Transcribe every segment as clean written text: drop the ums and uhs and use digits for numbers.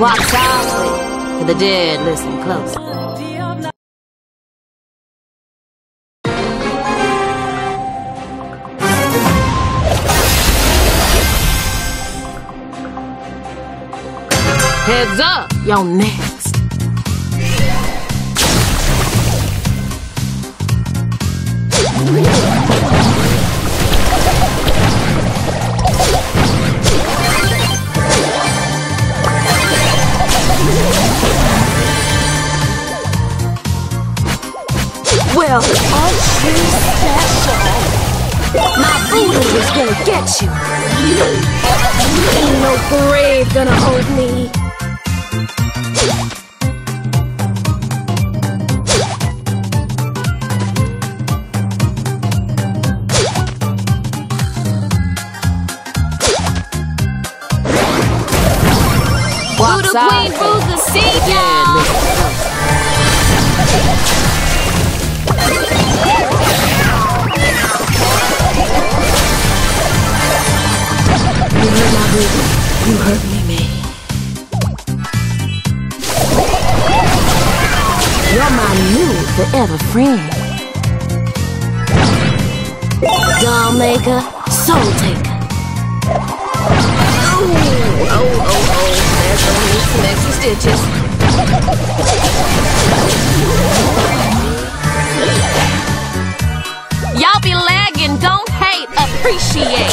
Walk softly, for the dead listen closely. Heads up, y'all next. Well, aren't you special? My voodoo is gonna get you. Ain't no grave gonna hold me. Voodoo Queen rules the sea, y'all! You hurt me, man. You're my new forever friend. Doll maker, soul taker. Oh, oh, oh, oh. There's no need for extra stitches. Y'all be lagging, don't hate, appreciate.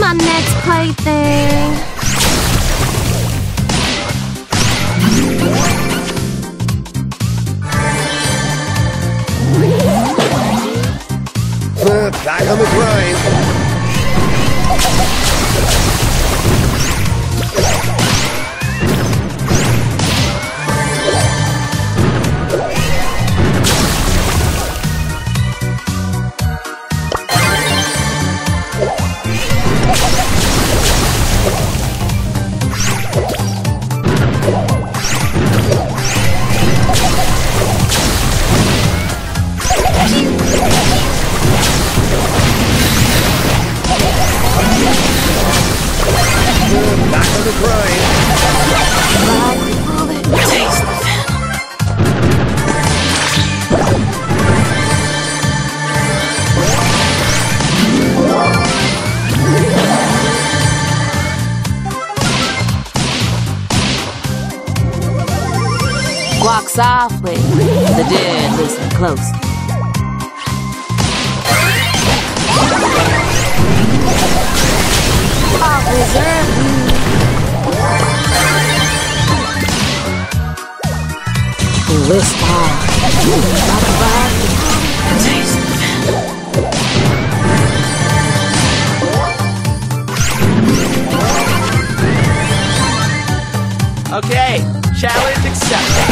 My next plaything. Back on the grind. Walk softly, the dead listen close. I'll preserve you. This time, I'll provide the taste. Okay, challenge accepted.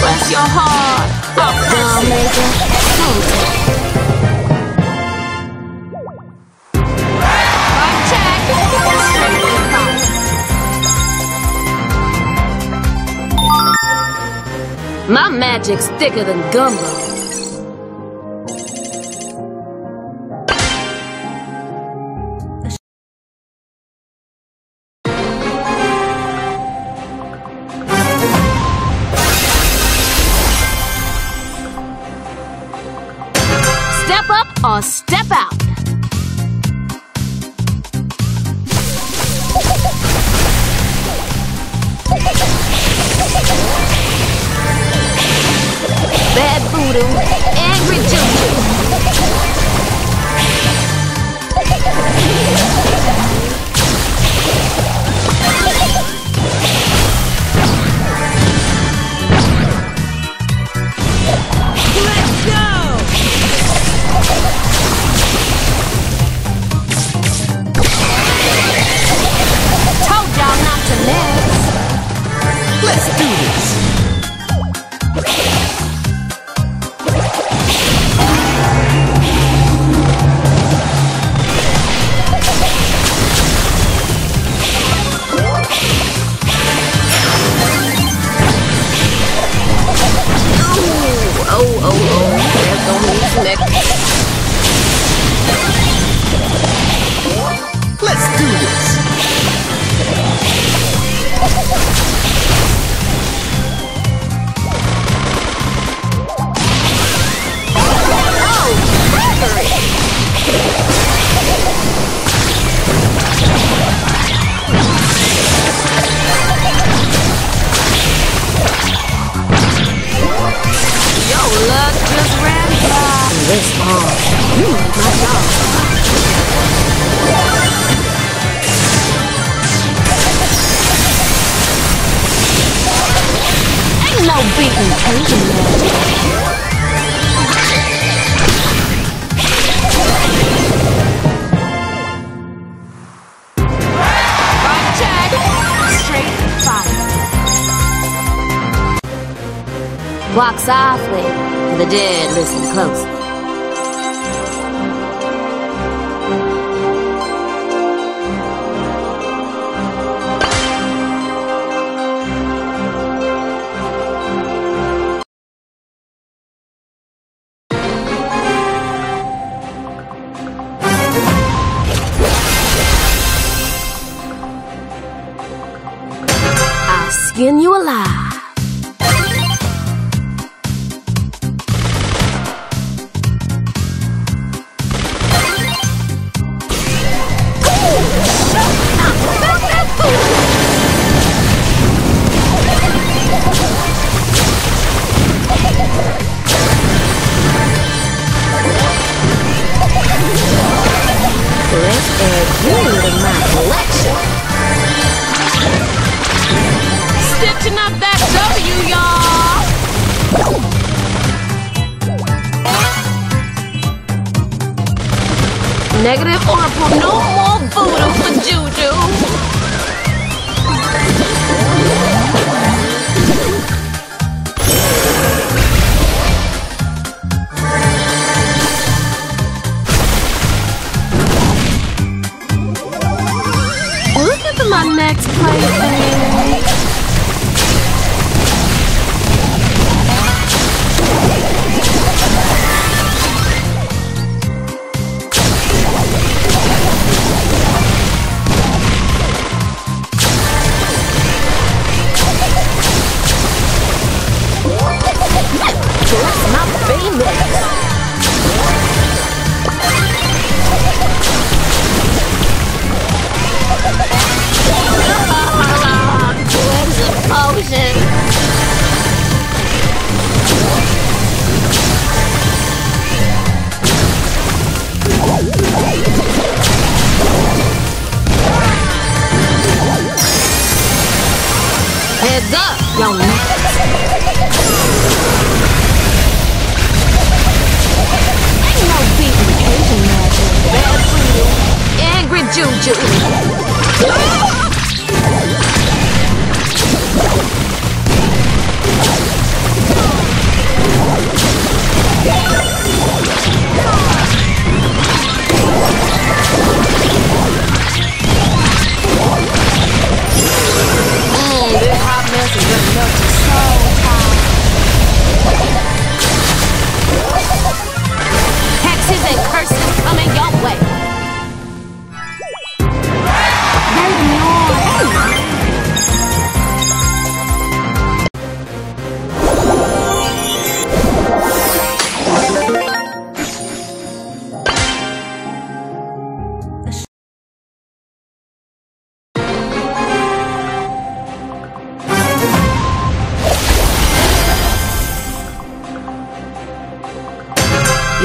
Bless your heart. My magic's thicker than gumbo. Step up or step out. Bad voodoo, angry juju. Walk softly, for the dead listen closely. I'll skin you alive. Negative Oracle, no more voodoo for Juju. Looking for my next plaything. Heads up, young man. Ain't no beating Asian magic. Bad voodoo, angry juju. This hot mess is good enough to soul power.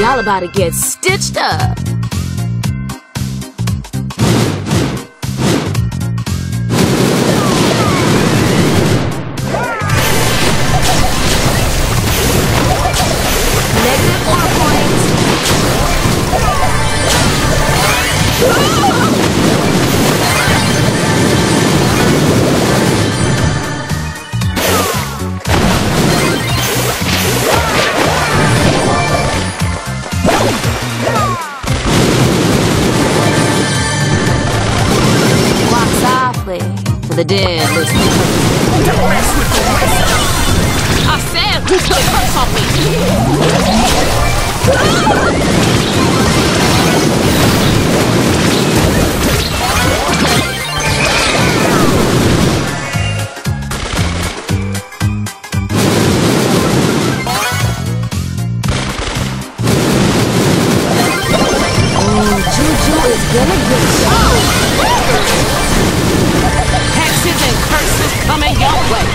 Y'all about to get stitched up. The dead listen. Don't mess with the rest. I said, who took hurts on me? Oh, Juju is gonna get shot. Hexes and curses coming your way.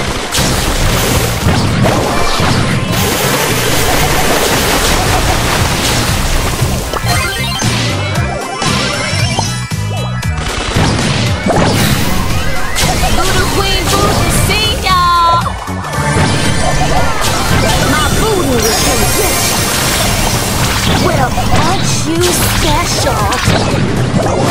Voodoo Queen Voodoo, see y'all. My voodoo is gonna get you. Well, aren't you special?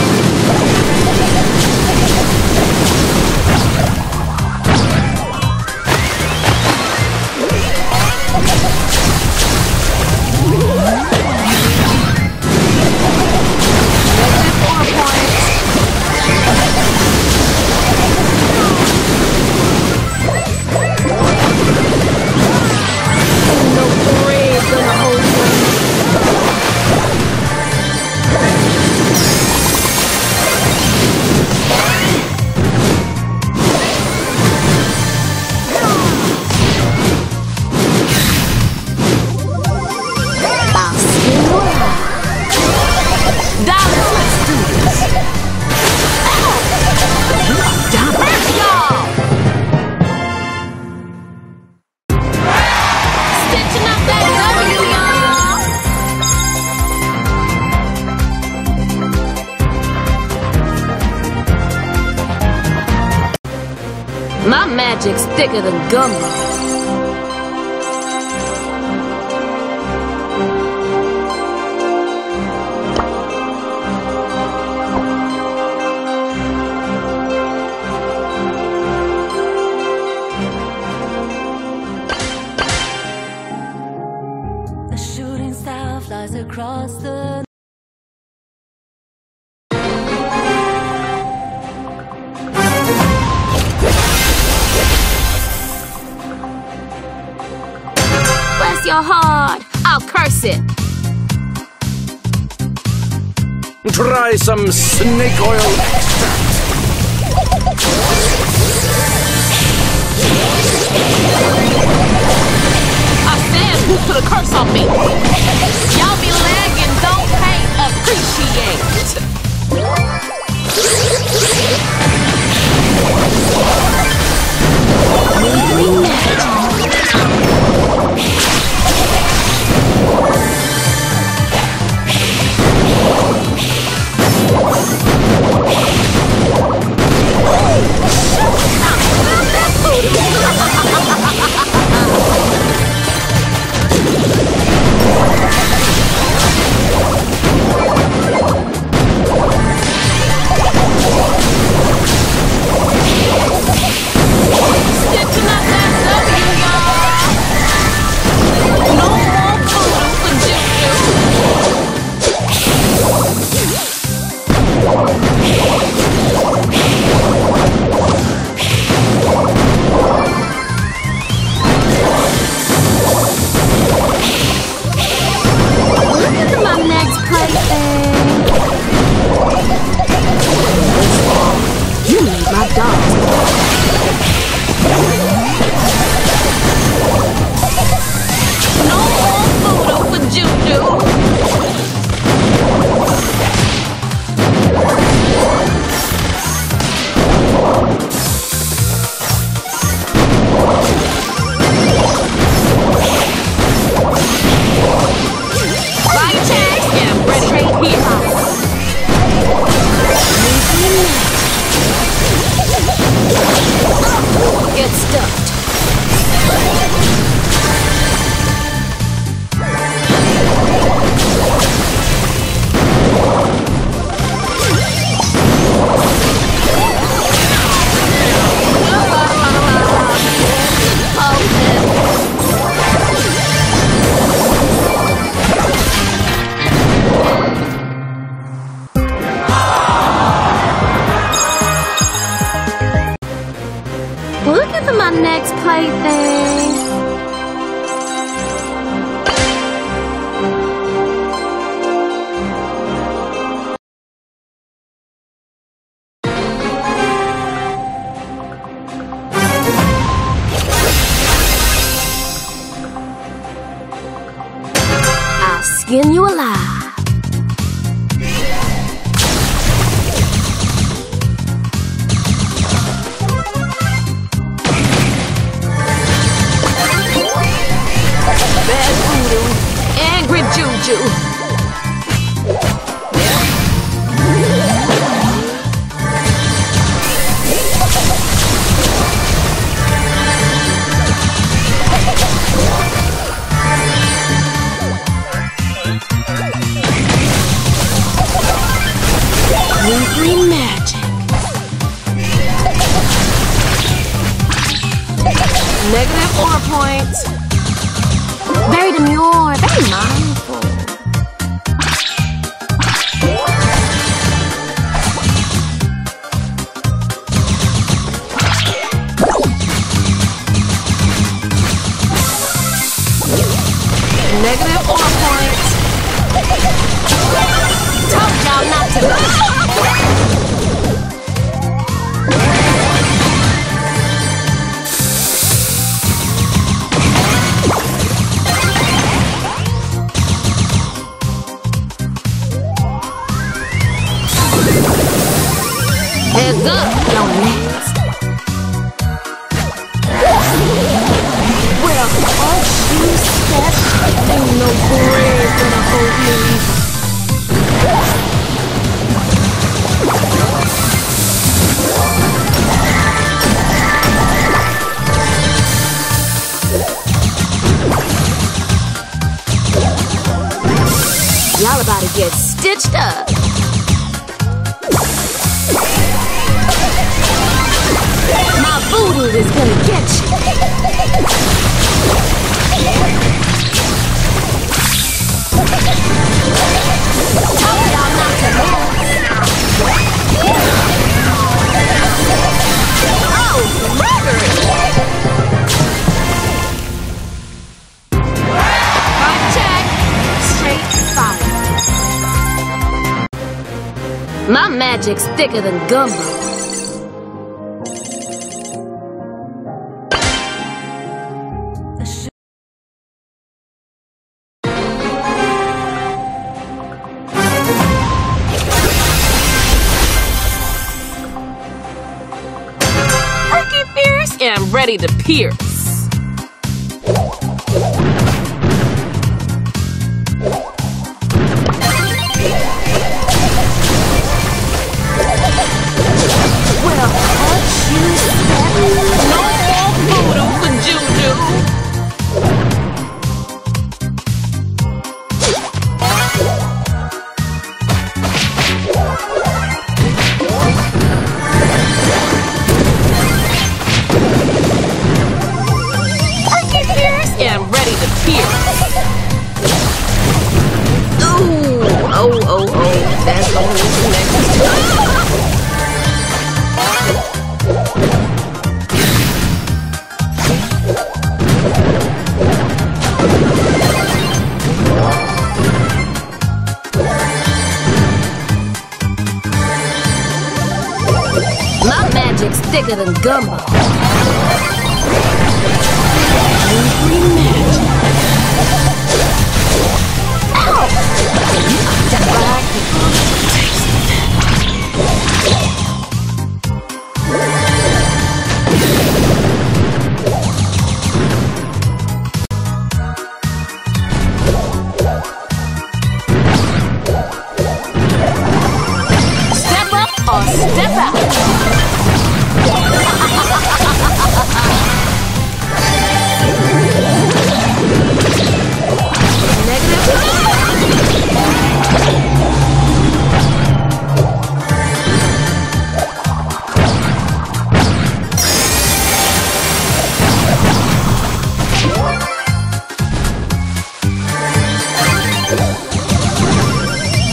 My magic's thicker than gum. A shooting star flies across the your heart. I'll curse it. Try some snake oil extract. I said, who put a curse on me? Y'all be lagging, don't pay, appreciate. Stitching up that W, y'all! for my next plaything. I'll skin you alive. Juju. Green magic. Negative aura points. Very demure, very mild. Negative aura points. Told y'all not to. Heads up, y'all next. Well, aren't you special? Ain't no grave gonna hold me. Y'all about to get stitched up. My voodoo is gonna get you. My magic's thicker than gumbo. Perky fierce and ready to pierce. My magic's thicker than gumbo. Every magic. Ow! You are that black people. Step up or step out.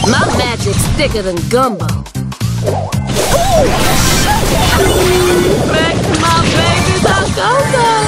My magic's thicker than gumbo. Ooh. Back to my baby, let's go.